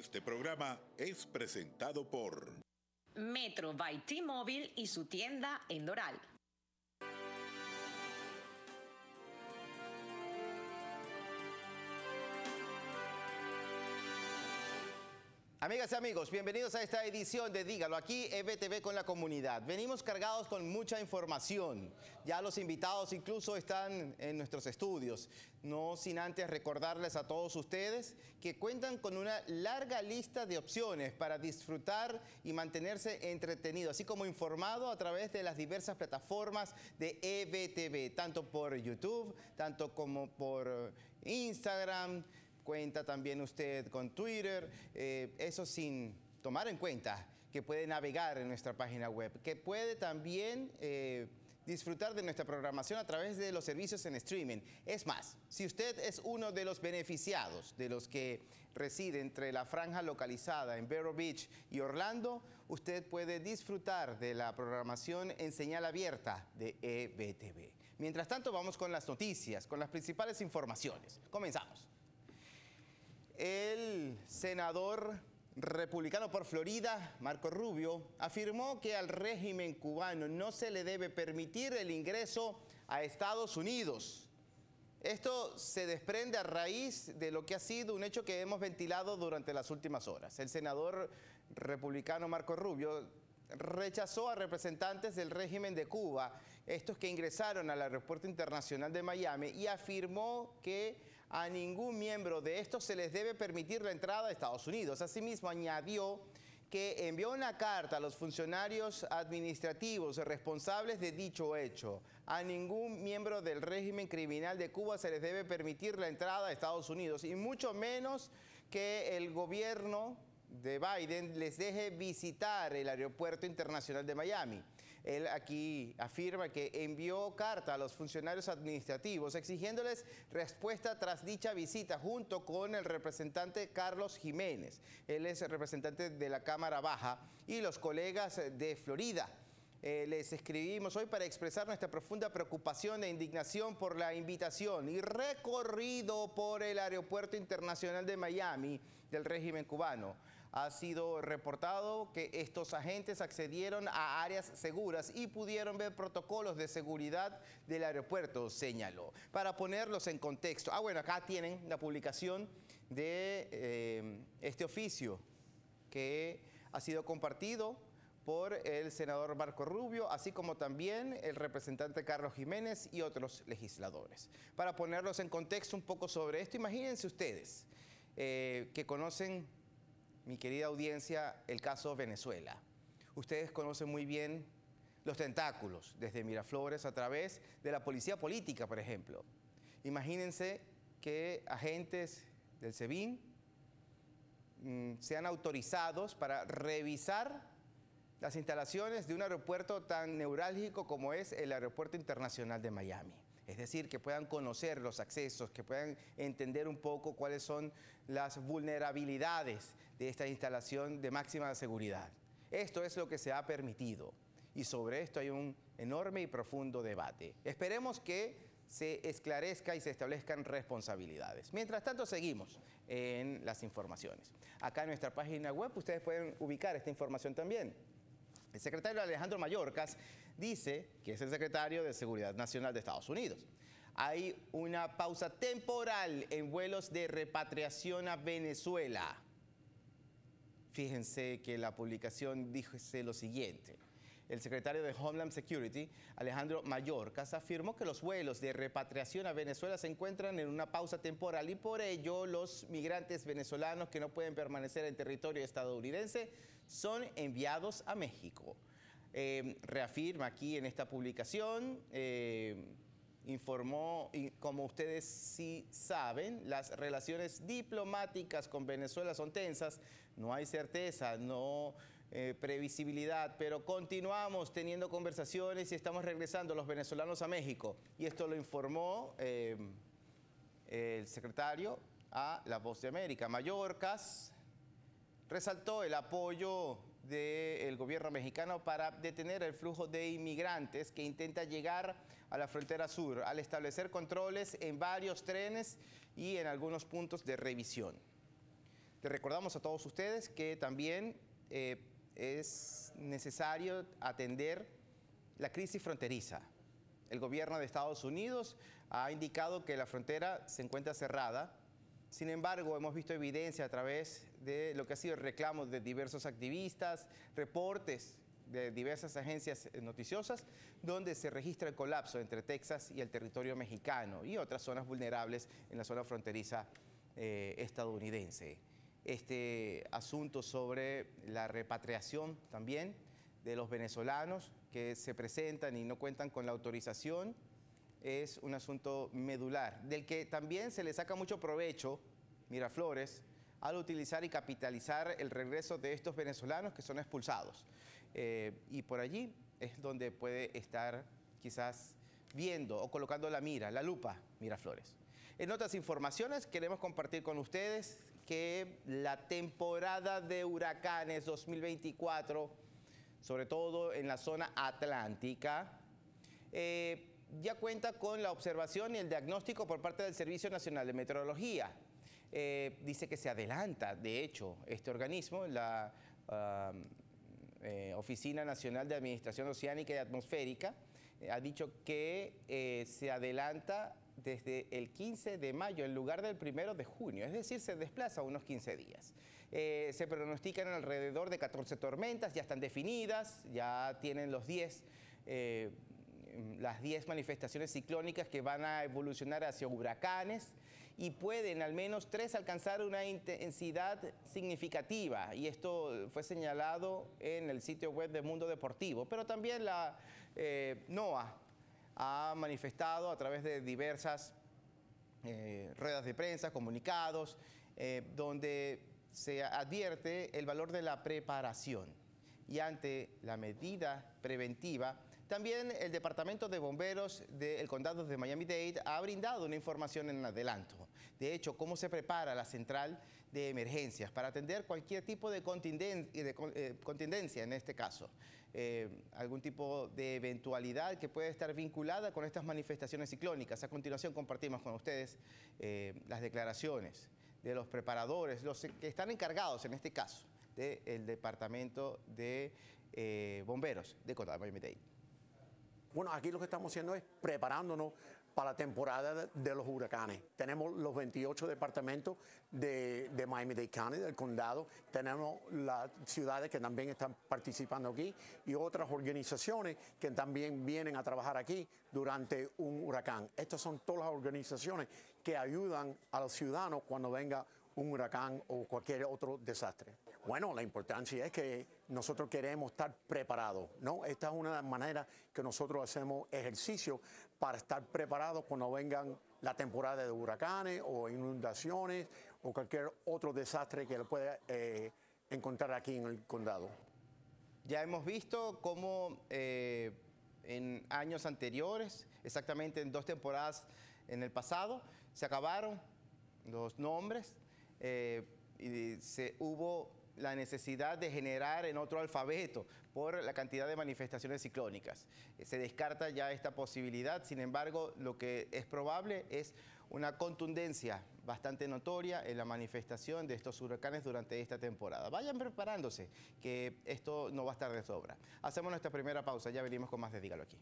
Este programa es presentado por Metro by T-Mobile y su tienda en Doral. Amigas y amigos, bienvenidos a esta edición de Dígalo Aquí, EBTV con la comunidad. Venimos cargados con mucha información. Ya los invitados incluso están en nuestros estudios. No sin antes recordarles a todos ustedes que cuentan con una larga lista de opciones para disfrutar y mantenerse entretenido, así como informado a través de las diversas plataformas de EBTV, tanto por YouTube, tanto como por Instagram. Cuenta también usted con Twitter, eso sin tomar en cuenta que puede navegar en nuestra página web, que puede también disfrutar de nuestra programación a través de los servicios en streaming. Es más, si usted es uno de los beneficiados, de los que reside entre la franja localizada en Vero Beach y Orlando, usted puede disfrutar de la programación en señal abierta de EBTV. Mientras tanto, vamos con las noticias, con las principales informaciones. Comenzamos. El senador republicano por Florida, Marco Rubio, afirmó que al régimen cubano no se le debe permitir el ingreso a Estados Unidos. Esto se desprende a raíz de lo que ha sido un hecho que hemos ventilado durante las últimas horas. El senador republicano Marco Rubio rechazó a representantes del régimen de Cuba, estos que ingresaron al Aeropuerto Internacional de Miami, y afirmó que a ningún miembro de estos se les debe permitir la entrada a Estados Unidos. Asimismo, añadió que envió una carta a los funcionarios administrativos responsables de dicho hecho. A ningún miembro del régimen criminal de Cuba se les debe permitir la entrada a Estados Unidos, y mucho menos que el gobierno de Biden les deje visitar el Aeropuerto Internacional de Miami. Él aquí afirma que envió carta a los funcionarios administrativos exigiéndoles respuesta tras dicha visita junto con el representante Carlos Jiménez. Él es el representante de la Cámara Baja y los colegas de Florida. Les escribimos hoy para expresar nuestra profunda preocupación e indignación por la invitación y recorrido por el Aeropuerto Internacional de Miami del régimen cubano. Ha sido reportado que estos agentes accedieron a áreas seguras y pudieron ver protocolos de seguridad del aeropuerto, señaló. Para ponerlos en contexto, bueno, acá tienen la publicación de este oficio que ha sido compartido por el senador Marco Rubio, así como también el representante Carlos Jiménez y otros legisladores. Para ponerlos en contexto un poco sobre esto, imagínense ustedes que conocen, mi querida audiencia, el caso Venezuela. Ustedes conocen muy bien los tentáculos, desde Miraflores a través de la policía política, por ejemplo. Imagínense que agentes del SEBIN sean autorizados para revisar las instalaciones de un aeropuerto tan neurálgico como es el Aeropuerto Internacional de Miami. Es decir, que puedan conocer los accesos, que puedan entender un poco cuáles son las vulnerabilidades de esta instalación de máxima seguridad. Esto es lo que se ha permitido y sobre esto hay un enorme y profundo debate. Esperemos que se esclarezca y se establezcan responsabilidades. Mientras tanto, seguimos en las informaciones. Acá en nuestra página web ustedes pueden ubicar esta información también. El secretario Alejandro Mayorkas dice, que es el secretario de Seguridad Nacional de Estados Unidos, hay una pausa temporal en vuelos de repatriación a Venezuela. Fíjense que la publicación dice lo siguiente. El secretario de Homeland Security, Alejandro Mayorkas, afirmó que los vuelos de repatriación a Venezuela se encuentran en una pausa temporal y por ello los migrantes venezolanos que no pueden permanecer en territorio estadounidense son enviados a México. Reafirma aquí en esta publicación, informó, y como ustedes sí saben, las relaciones diplomáticas con Venezuela son tensas, no hay certeza, no previsibilidad, pero continuamos teniendo conversaciones y estamos regresando los venezolanos a México. Y esto lo informó el secretario a la Voz de América. Mayorkas resaltó el apoyo del gobierno mexicano para detener el flujo de inmigrantes que intenta llegar a la frontera sur, al establecer controles en varios trenes y en algunos puntos de revisión. Les recordamos a todos ustedes que también es necesario atender la crisis fronteriza. El gobierno de Estados Unidos ha indicado que la frontera se encuentra cerrada. Sin embargo, hemos visto evidencia a través de lo que ha sido el reclamo de diversos activistas, reportes de diversas agencias noticiosas, donde se registra el colapso entre Texas y el territorio mexicano y otras zonas vulnerables en la zona fronteriza estadounidense. Este asunto sobre la repatriación también de los venezolanos que se presentan y no cuentan con la autorización es un asunto medular, del que también se le saca mucho provecho, Miraflores, al utilizar y capitalizar el regreso de estos venezolanos que son expulsados. Y por allí es donde puede estar quizás viendo o colocando la mira, la lupa, Miraflores. En otras informaciones queremos compartir con ustedes que la temporada de huracanes 2024, sobre todo en la zona atlántica, ya cuenta con la observación y el diagnóstico por parte del Servicio Nacional de Meteorología. Dice que se adelanta, de hecho, este organismo, la Oficina Nacional de Administración Oceánica y Atmosférica, ha dicho que se adelanta desde el 15 de mayo en lugar del 1 de junio, es decir, se desplaza unos 15 días. Se pronostican alrededor de 14 tormentas, ya están definidas, ya tienen los 10 las 10 manifestaciones ciclónicas que van a evolucionar hacia huracanes y pueden al menos 3 alcanzar una intensidad significativa. Y esto fue señalado en el sitio web de Mundo Deportivo. Pero también la NOAA ha manifestado a través de diversas ruedas de prensa, comunicados, donde se advierte el valor de la preparación. Y ante la medida preventiva, también el Departamento de Bomberos del Condado de Miami-Dade ha brindado una información en adelanto. De hecho, cómo se prepara la central de emergencias para atender cualquier tipo de contingencia en este caso. Algún tipo de eventualidad que puede estar vinculada con estas manifestaciones ciclónicas. A continuación compartimos con ustedes las declaraciones de los preparadores, los que están encargados en este caso del Departamento de Bomberos del Condado de Miami-Dade. Bueno, aquí lo que estamos haciendo es preparándonos para la temporada de los huracanes. Tenemos los 28 departamentos de Miami-Dade County, del condado. Tenemos las ciudades que también están participando aquí y otras organizaciones que también vienen a trabajar aquí durante un huracán. Estas son todas las organizaciones que ayudan a los ciudadanos cuando venga un huracán o cualquier otro desastre. Bueno, la importancia es que nosotros queremos estar preparados, ¿no? Esta es una manera que nosotros hacemos ejercicio para estar preparados cuando vengan la temporada de huracanes o inundaciones o cualquier otro desastre que pueda encontrar aquí en el condado. Ya hemos visto cómo en años anteriores, exactamente en 2 temporadas en el pasado, se acabaron los nombres. Y hubo la necesidad de generar en otro alfabeto por la cantidad de manifestaciones ciclónicas. Se descarta ya esta posibilidad, sin embargo, lo que es probable es una contundencia bastante notoria en la manifestación de estos huracanes durante esta temporada. Vayan preparándose, que esto no va a estar de sobra. Hacemos nuestra primera pausa, ya venimos con más de Dígalo Aquí.